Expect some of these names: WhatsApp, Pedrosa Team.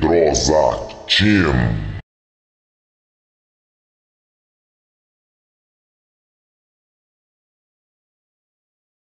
Pedrosa Team.